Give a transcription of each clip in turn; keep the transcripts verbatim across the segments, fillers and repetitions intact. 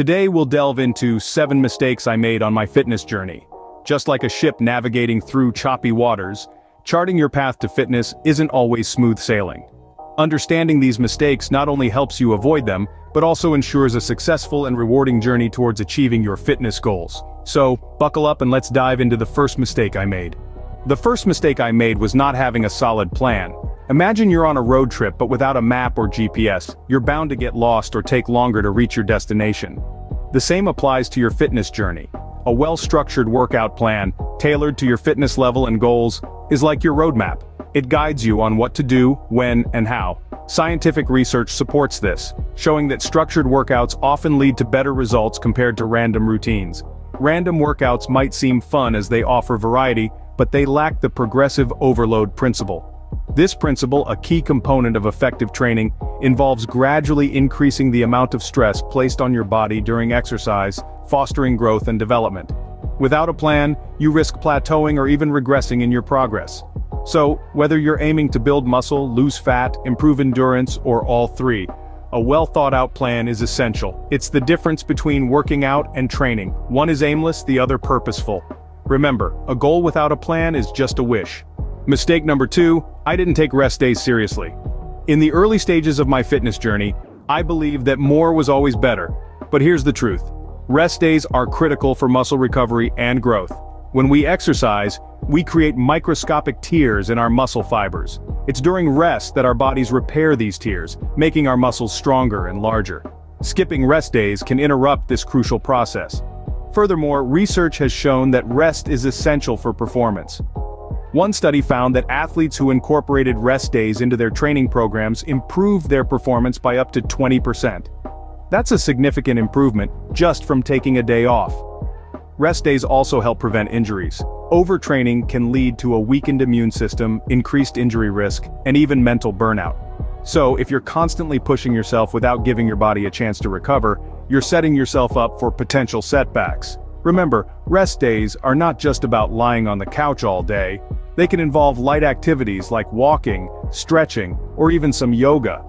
Today we'll delve into seven mistakes I made on my fitness journey. Just like a ship navigating through choppy waters, charting your path to fitness isn't always smooth sailing. Understanding these mistakes not only helps you avoid them, but also ensures a successful and rewarding journey towards achieving your fitness goals. So, buckle up and let's dive into the first mistake I made. The first mistake I made was not having a solid plan. Imagine you're on a road trip but without a map or G P S, you're bound to get lost or take longer to reach your destination. The same applies to your fitness journey. A well-structured workout plan, tailored to your fitness level and goals, is like your roadmap. It guides you on what to do, when, and how. Scientific research supports this, showing that structured workouts often lead to better results compared to random routines. Random workouts might seem fun as they offer variety, but they lack the progressive overload principle. This principle, a key component of effective training, involves gradually increasing the amount of stress placed on your body during exercise, fostering growth and development. Without a plan, you risk plateauing or even regressing in your progress. So, whether you're aiming to build muscle, lose fat, improve endurance, or all three, a well-thought-out plan is essential. It's the difference between working out and training. One is aimless, the other purposeful. Remember, a goal without a plan is just a wish. Mistake number two, I didn't take rest days seriously. In the early stages of my fitness journey, I believed that more was always better. But here's the truth. Rest days are critical for muscle recovery and growth. When we exercise, we create microscopic tears in our muscle fibers. It's during rest that our bodies repair these tears, making our muscles stronger and larger. Skipping rest days can interrupt this crucial process. Furthermore, research has shown that rest is essential for performance. One study found that athletes who incorporated rest days into their training programs improved their performance by up to twenty percent. That's a significant improvement just from taking a day off. Rest days also help prevent injuries. Overtraining can lead to a weakened immune system, increased injury risk, and even mental burnout. So, if you're constantly pushing yourself without giving your body a chance to recover, you're setting yourself up for potential setbacks. Remember, rest days are not just about lying on the couch all day. They can involve light activities like walking, stretching, or even some yoga.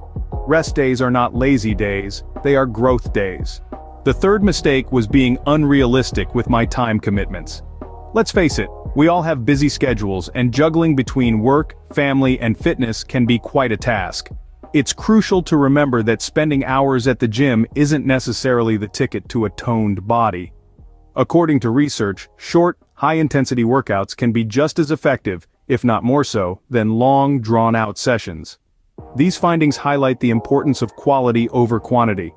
Rest days are not lazy days, they are growth days. The third mistake was being unrealistic with my time commitments. Let's face it, we all have busy schedules and juggling between work, family, and fitness can be quite a task. It's crucial to remember that spending hours at the gym isn't necessarily the ticket to a toned body. According to research, short, high-intensity workouts can be just as effective, if not more so, than long, drawn-out sessions. These findings highlight the importance of quality over quantity.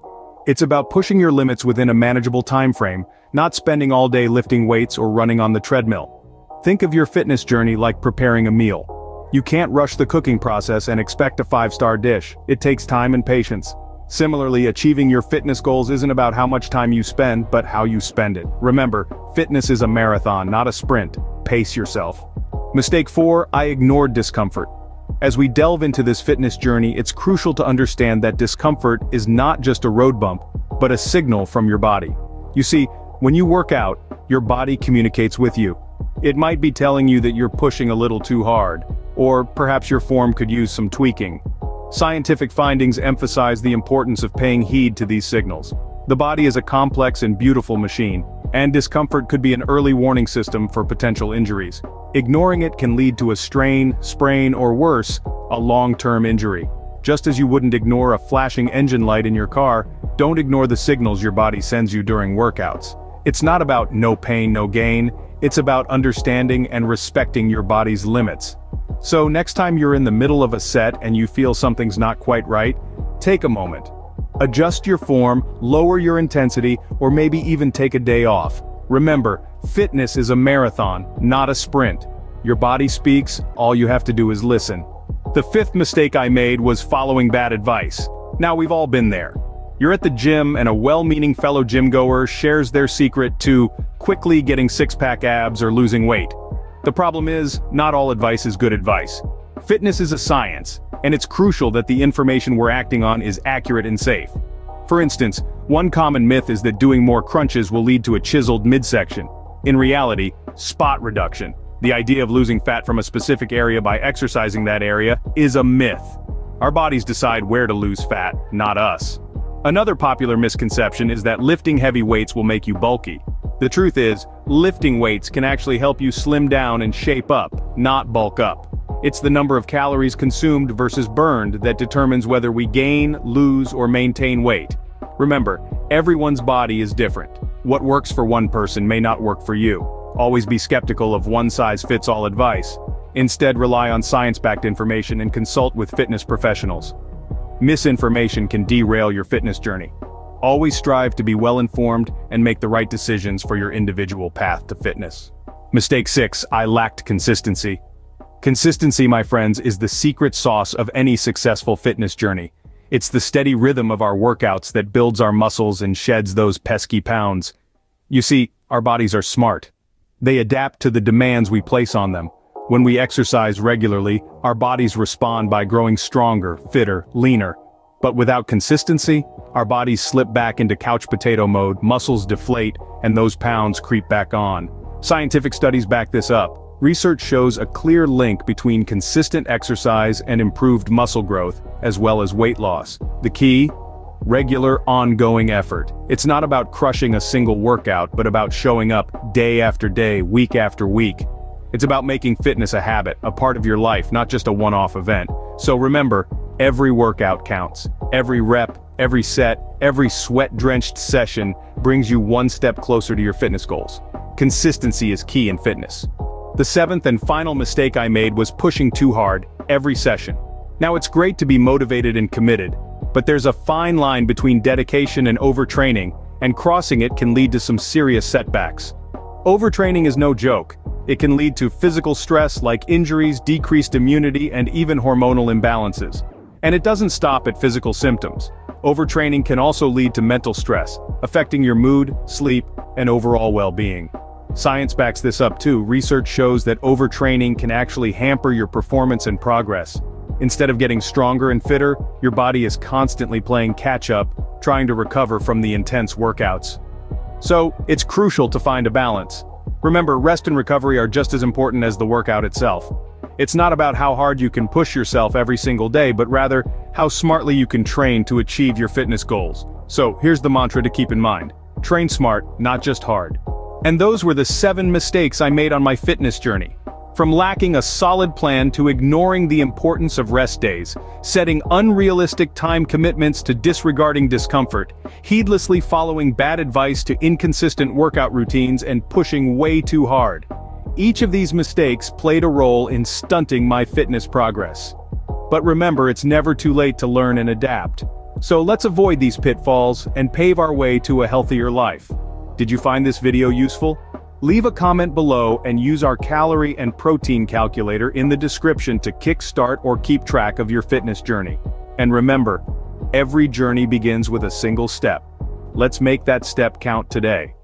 It's about pushing your limits within a manageable time frame, not spending all day lifting weights or running on the treadmill. Think of your fitness journey like preparing a meal. You can't rush the cooking process and expect a five-star dish. It takes time and patience. Similarly, achieving your fitness goals isn't about how much time you spend, but how you spend it. Remember, fitness is a marathon, not a sprint. Pace yourself. Mistake four, I ignored discomfort. As we delve into this fitness journey, it's crucial to understand that discomfort is not just a road bump, but a signal from your body. You see, when you work out, your body communicates with you. It might be telling you that you're pushing a little too hard, or perhaps your form could use some tweaking. Scientific findings emphasize the importance of paying heed to these signals. The body is a complex and beautiful machine, and discomfort could be an early warning system for potential injuries. Ignoring it can lead to a strain, sprain, or worse, a long-term injury. Just as you wouldn't ignore a flashing engine light in your car, don't ignore the signals your body sends you during workouts. It's not about no pain, no gain. It's about understanding and respecting your body's limits. So next time you're in the middle of a set and you feel something's not quite right, take a moment. Adjust your form, lower your intensity, or maybe even take a day off. Remember, fitness is a marathon, not a sprint. Your body speaks, all you have to do is listen. The fifth mistake I made was following bad advice. Now we've all been there. You're at the gym and a well-meaning fellow gym-goer shares their secret to quickly getting six-pack abs or losing weight. The problem is, not all advice is good advice. Fitness is a science, and it's crucial that the information we're acting on is accurate and safe. For instance, one common myth is that doing more crunches will lead to a chiseled midsection. In reality, spot reduction, the idea of losing fat from a specific area by exercising that area, is a myth. Our bodies decide where to lose fat, not us. Another popular misconception is that lifting heavy weights will make you bulky. The truth is, lifting weights can actually help you slim down and shape up, not bulk up. It's the number of calories consumed versus burned that determines whether we gain, lose, or maintain weight. Remember, everyone's body is different. What works for one person may not work for you. Always be skeptical of one-size-fits-all advice. Instead, rely on science-backed information and consult with fitness professionals. Misinformation can derail your fitness journey. Always strive to be well-informed and make the right decisions for your individual path to fitness. Mistake six, I lacked consistency. Consistency, my friends, is the secret sauce of any successful fitness journey. It's the steady rhythm of our workouts that builds our muscles and sheds those pesky pounds. You see, our bodies are smart. They adapt to the demands we place on them. When we exercise regularly, our bodies respond by growing stronger, fitter, leaner. But without consistency, our bodies slip back into couch potato mode, muscles deflate, and those pounds creep back on. Scientific studies back this up. Research shows a clear link between consistent exercise and improved muscle growth, as well as weight loss. The key? Regular, ongoing effort. It's not about crushing a single workout, but about showing up day after day, week after week. It's about making fitness a habit, a part of your life, not just a one-off event. So remember, every workout counts. Every rep, every set, every sweat-drenched session brings you one step closer to your fitness goals. Consistency is key in fitness. The seventh and final mistake I made was pushing too hard every session. Now, it's great to be motivated and committed, but there's a fine line between dedication and overtraining, and crossing it can lead to some serious setbacks. Overtraining is no joke. It can lead to physical stress like injuries, decreased immunity, and even hormonal imbalances. And it doesn't stop at physical symptoms. Overtraining can also lead to mental stress, affecting your mood, sleep, and overall well-being. Science backs this up too. Research shows that overtraining can actually hamper your performance and progress. Instead of getting stronger and fitter, your body is constantly playing catch-up, trying to recover from the intense workouts. So, it's crucial to find a balance. Remember, rest and recovery are just as important as the workout itself. It's not about how hard you can push yourself every single day, but rather, how smartly you can train to achieve your fitness goals. So, here's the mantra to keep in mind. Train smart, not just hard. And those were the seven mistakes I made on my fitness journey. From lacking a solid plan to ignoring the importance of rest days, setting unrealistic time commitments to disregarding discomfort, heedlessly following bad advice to inconsistent workout routines, and pushing way too hard. Each of these mistakes played a role in stunting my fitness progress. But remember, it's never too late to learn and adapt. So let's avoid these pitfalls and pave our way to a healthier life. Did you find this video useful? Leave a comment below and use our calorie and protein calculator in the description to kickstart or keep track of your fitness journey. And remember, every journey begins with a single step. Let's make that step count today.